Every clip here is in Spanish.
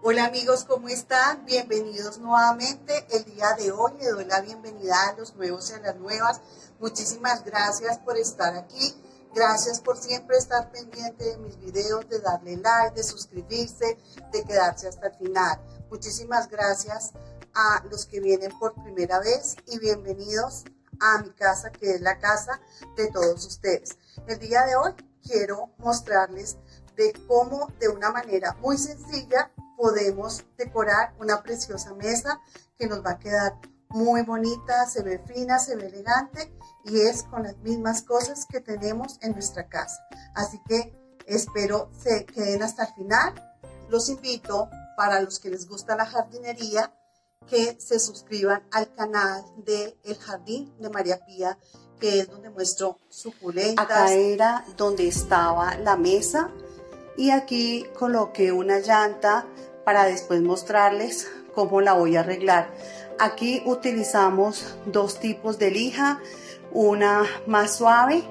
Hola amigos, ¿cómo están? Bienvenidos nuevamente. El día de hoy le doy la bienvenida a los nuevos y a las nuevas. Muchísimas gracias por estar aquí. Gracias por siempre estar pendiente de mis videos, de darle like, de suscribirse, de quedarse hasta el final. Muchísimas gracias a los que vienen por primera vez y bienvenidos a mi casa, que es la casa de todos ustedes. El día de hoy quiero mostrarles de cómo de una manera muy sencilla podemos decorar una preciosa mesa que nos va a quedar muy bonita, se ve fina, se ve elegante y es con las mismas cosas que tenemos en nuestra casa. Así que espero se queden hasta el final. Los invito, para los que les gusta la jardinería, que se suscriban al canal de El Jardín de María Pía, que es donde muestro suculentas. Acá era donde estaba la mesa y aquí coloqué una llanta para después mostrarles cómo la voy a arreglar. Aquí utilizamos dos tipos de lija, una más suave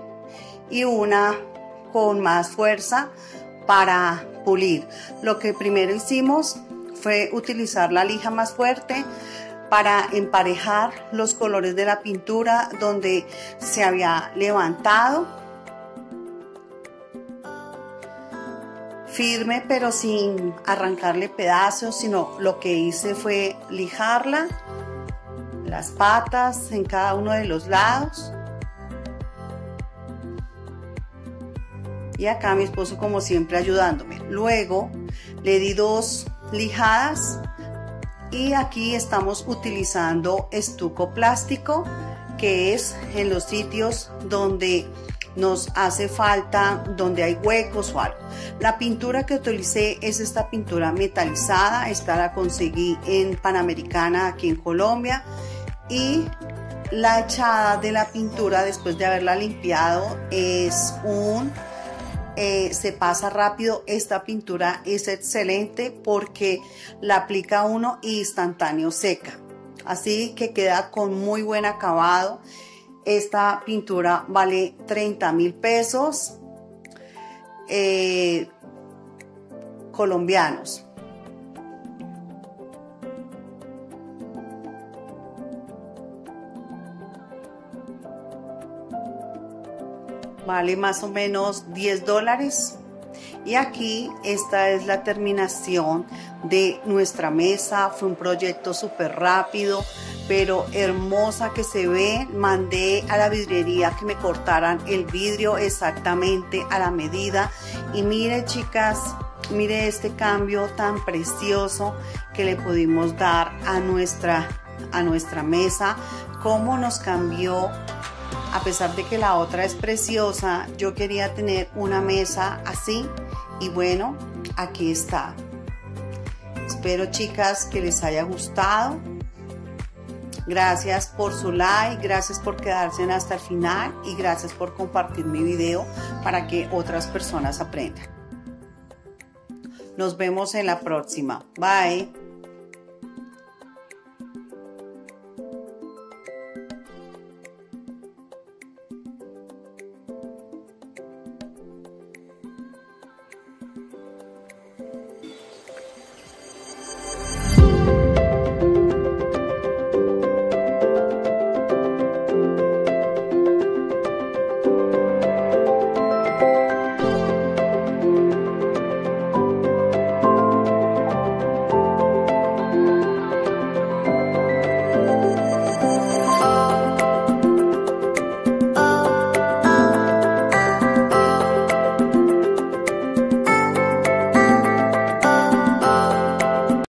y una con más fuerza para pulir. Lo que primero hicimos fue utilizar la lija más fuerte para emparejar los colores de la pintura donde se había levantado. Firme, pero sin arrancarle pedazos, sino lo que hice fue lijarla, las patas en cada uno de los lados. Y acá mi esposo, como siempre, ayudándome. Luego le di dos lijadas y aquí estamos utilizando estuco plástico, que es en los sitios donde nos hace falta, donde hay huecos o algo. La pintura que utilicé es esta pintura metalizada. Esta la conseguí en Panamericana aquí en Colombia, y la echada de la pintura después de haberla limpiado es se pasa rápido. Esta pintura es excelente porque la aplica uno y instantáneo seca, así que queda con muy buen acabado. Esta pintura vale 30.000 pesos colombianos. Vale más o menos $10. Y aquí esta es la terminación de nuestra mesa. Fue un proyecto súper rápido, pero hermosa que se ve. Mandé a la vidriería que me cortaran el vidrio exactamente a la medida. Y mire, chicas, mire este cambio tan precioso que le pudimos dar a nuestra mesa. Cómo nos cambió. A pesar de que la otra es preciosa, yo quería tener una mesa así. Y bueno, aquí está. Espero, chicas, que les haya gustado. Gracias por su like, gracias por quedarse hasta el final y gracias por compartir mi video para que otras personas aprendan. Nos vemos en la próxima. Bye.